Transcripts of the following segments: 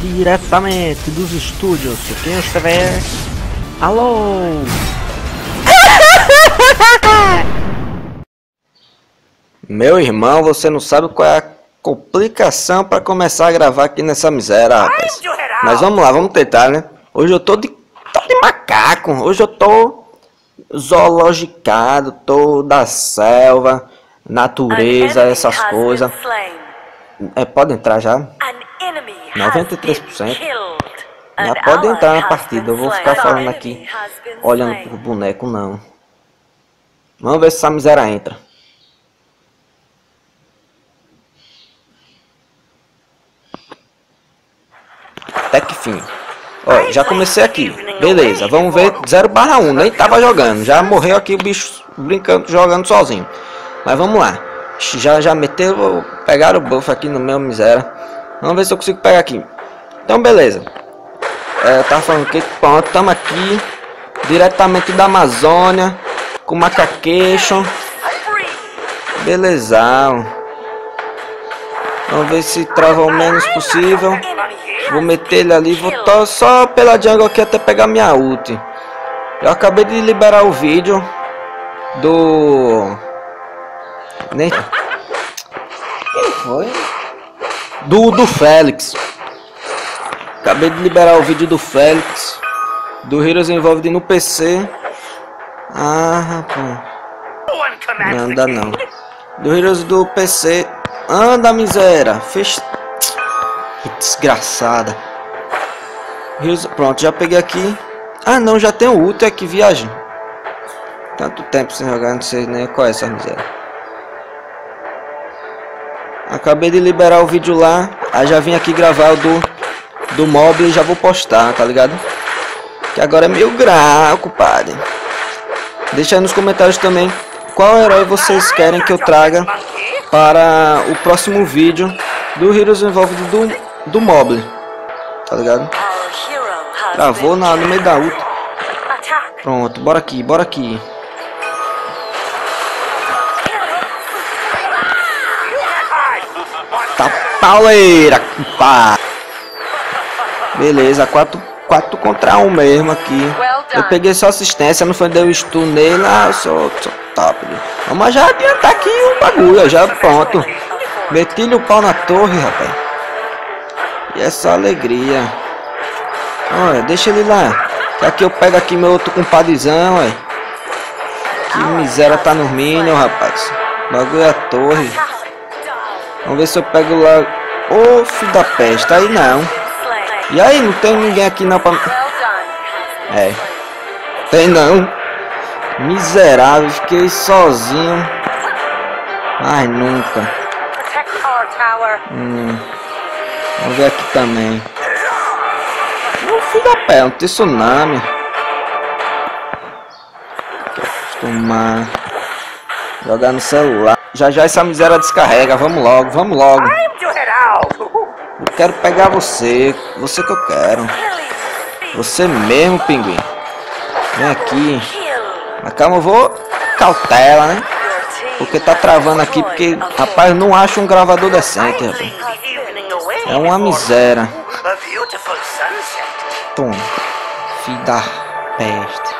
diretamente dos estúdios quem estiver. Alô! Meu irmão, você não sabe qual é a complicação para começar a gravar aqui nessa miséria, rapaz. Mas vamos lá, vamos tentar, né? Hoje eu tô de macaco, hoje eu tô zoologicado, tô da selva, natureza, essas coisas. É, pode entrar já. 93%. Já pode entrar na partida, eu vou ficar falando aqui, olhando pro boneco, não. Vamos ver se essa miséria entra. Até que fim. Ó, já comecei aqui. Beleza, vamos ver 0/1. Nem tava jogando, já morreu aqui o bicho brincando, jogando sozinho. Mas vamos lá. Já meteu, pegaram o buff aqui no meu miséria. Vamos ver se eu consigo pegar aqui. Então beleza. É, tá falando que pronto, estamos aqui diretamente da Amazônia com o Macaqueixo. Beleza. Vamos ver se trava o menos possível. Vou meter ele ali, vou só pela jungle aqui até pegar minha ult. Eu acabei de liberar o vídeo do... Nem... Quem foi? Do Félix. Acabei de liberar o vídeo do Félix do Heroes Evolved no PC. Ah, rapaz. Não anda não. Do Heroes do PC. Anda, miséria. Fez... Que desgraçada. Heroes... Pronto, já peguei aqui. Ah, não, já tem o ult aqui, viagem. Tanto tempo sem jogar, não sei nem qual é essa miséria. Acabei de liberar o vídeo lá. Aí já vim aqui gravar o do mob e já vou postar, tá ligado? Que agora é meio grau, compadre. Deixa aí nos comentários também qual herói vocês querem que eu traga para o próximo vídeo do Heroes Evolved do mob, tá ligado? Travou no meio da ult. Pronto, bora aqui, bora aqui. Tá pauleira, compadre. Beleza, 4 contra 1 mesmo aqui. Eu peguei só assistência, não foi, deu stun nele. Ah, eu sou top. Mas já adiantar aqui o bagulho, já pronto. Meti-lhe o pau na torre, rapaz. E essa alegria. Olha, deixa ele lá. Que aqui eu pego aqui meu outro compadizão, olha. Que miséria tá no minion, rapaz. Bagulho a torre. Vamos ver se eu pego lá. Ô, filho da peste, aí não. E aí, não tem ninguém aqui não pra... É. Tem não. Miserável, fiquei sozinho. Ai, nunca. Vamos ver aqui também. Não fui da pé, não tem tsunami. Vou acostumar. Jogar no celular. Já já essa miséria descarrega, vamos logo, vamos logo. Eu quero pegar você, você que eu quero. Você mesmo, pinguim. Vem aqui. Mas calma, eu vou... Cautela, né? Porque tá travando aqui, porque... Rapaz, eu não acho um gravador decente, rapaz. É uma miséria. Tom. Filho da peste.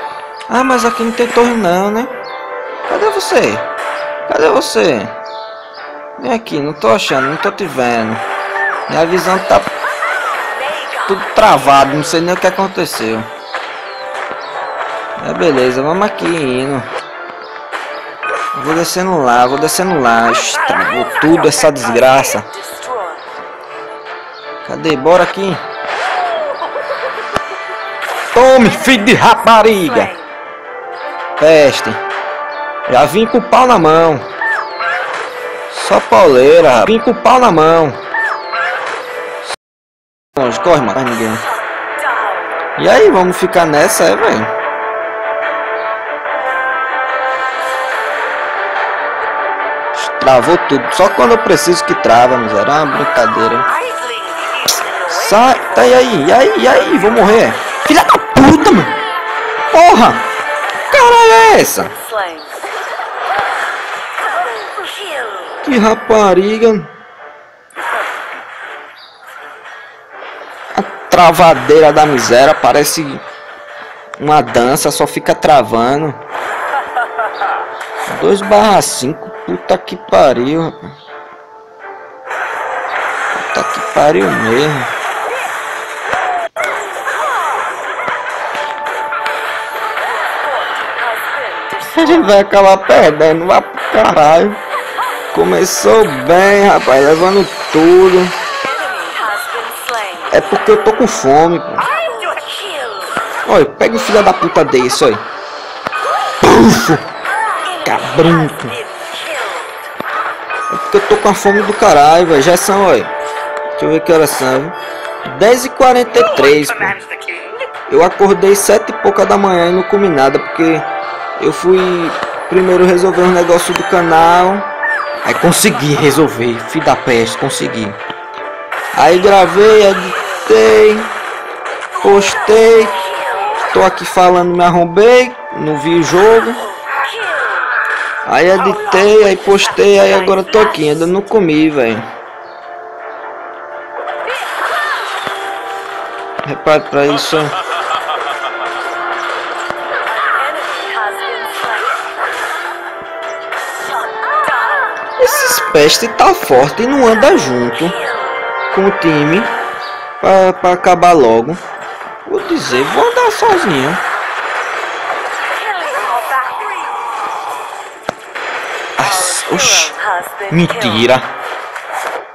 Ah, mas aqui não tem torre não, né? Cadê você? Cadê você? Vem aqui, não tô achando, não tô te vendo. Minha visão tá tudo travado, não sei nem o que aconteceu. É beleza, vamos aqui indo. Vou descendo lá, estragou tudo essa desgraça. Cadê? Bora aqui. Tome, filho de rapariga. Peste. Já vim com o pau na mão. Só pauleira, vim com o pau na mão. Corre, mano. Ninguém. E aí, vamos ficar nessa, é, velho? Travou tudo. Só quando eu preciso que trava, miséria. Ah, brincadeira. Sai. Tá, e aí? Vou morrer. Filha da puta, mano. Porra. Caralho, é essa? Que rapariga. travadeira da miséria, parece uma dança, só fica travando. 2/5, puta que pariu, rapaz. Puta que pariu mesmo. A gente vai acabar perdendo, vai pro caralho. Começou bem, rapaz, levando tudo. É porque eu tô com fome, pô. Olha, pega o filho da puta desse, olha. Puf! Cabrunco. É porque eu tô com a fome do caralho, velho. Já são, olha. Deixa eu ver que horas são. 10h43. Eu acordei 7 e pouca da manhã e não comi nada, porque eu fui primeiro resolver um negócio do canal. Aí consegui resolver, filho da peste, consegui. Aí gravei, editei, postei. Tô aqui falando, me arrombei, não vi o jogo. Aí editei, aí postei, aí agora tô aqui, ainda não comi, velho. Repare pra isso. Esses pestes tá forte e não anda junto com o time pra acabar logo. Vou dizer, vou andar sozinho. Oxi, mentira.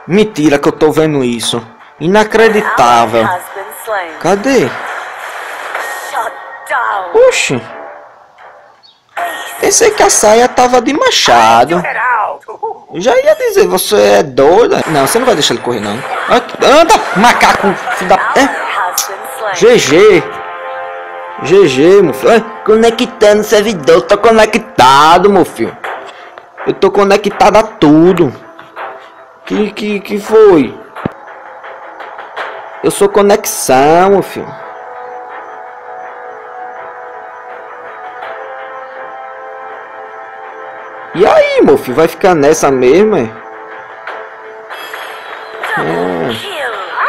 Mentira que eu tô vendo isso. Inacreditável. Cadê? Oxi. Pensei que a saia tava de machado. Já ia dizer, você é doida. Não, você não vai deixar ele correr, não. Anda, macaco. GG. GG, meu filho. Conectando o servidor. Tô conectado, meu filho. Eu tô conectado a tudo. Que foi? Eu sou conexão, meu filho. E aí, meu filho? Vai ficar nessa mesmo, hein?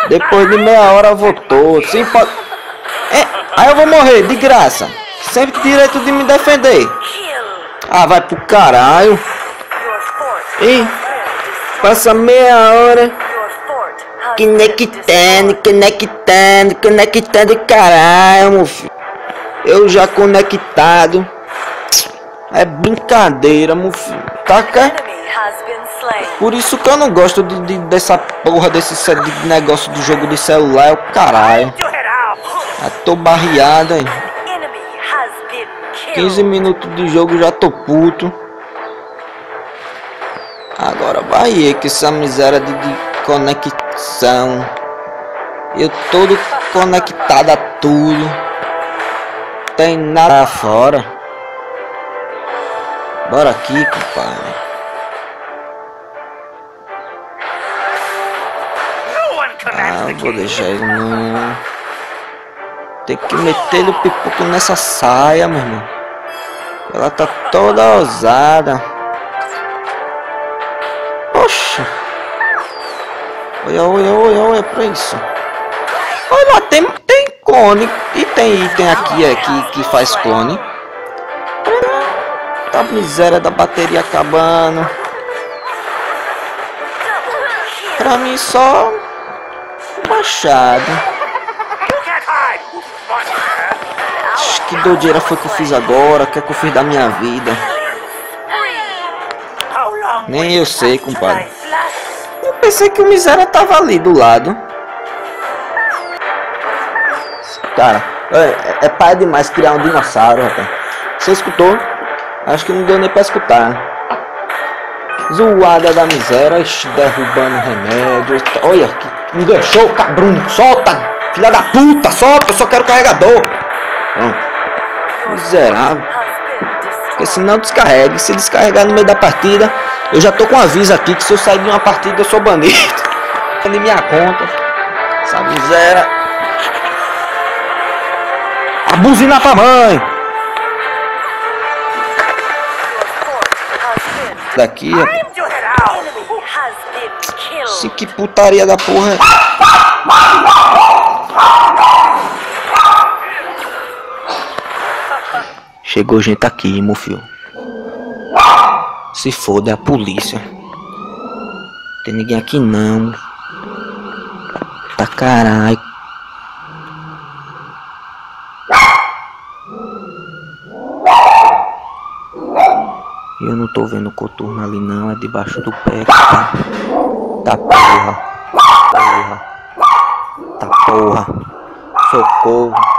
É. Depois de meia hora votou. Sim, pode... É. Aí eu vou morrer, de graça. Sempre direito de me defender. Ah, vai pro caralho. E passa meia hora conectando, caralho, meu filho. Eu já conectado. É brincadeira, meu filho. Taca. Por isso que eu não gosto dessa porra, desse negócio do jogo de celular, é o caralho. Já tô barreado, hein. 15 minutos de jogo, já tô puto. Agora vai aí, que essa miséria de conexão. Eu todo conectado a tudo. Tem nada fora. Bora aqui, compadre. Ah, vou deixar ele não. Tem que meter o pipoco nessa saia, meu irmão. Ela tá toda ousada. Poxa. Olha pra isso. Olha lá, tem clone. E tem item aqui, que faz clone. A miséria da bateria acabando. Pra mim só machado. Que doideira foi que eu fiz agora? O que é que eu fiz da minha vida? Nem eu sei, compadre. Eu pensei que o miséria tava ali do lado. Cara, é pai demais criar um dinossauro, rapaz. Você escutou? Acho que não deu nem pra escutar. Zoada da miséria, derrubando remédio. Olha, que enganchou, cabrão. Solta, filha da puta, solta. Eu só quero carregador. Miserável. Porque se não descarregue, se descarregar no meio da partida, eu já tô com um aviso aqui que se eu sair de uma partida eu sou banido. De minha conta. Essa miséria. A buzina pra mãe. Daqui. Se que putaria da porra. Chegou gente aqui, meu filho. Se foda, é a polícia. Não tem ninguém aqui não. Tá caralho. Eu não tô vendo o coturno ali não, é debaixo do pé. Tá porra. Tá porra. Socorro.